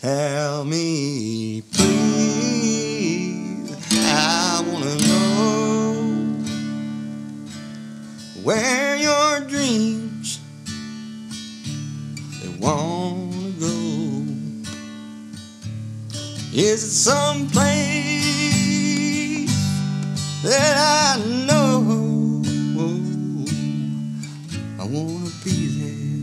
Tell me, please, I wanna know where your dreams, they wanna go. Is it someplace that I know I wanna be there?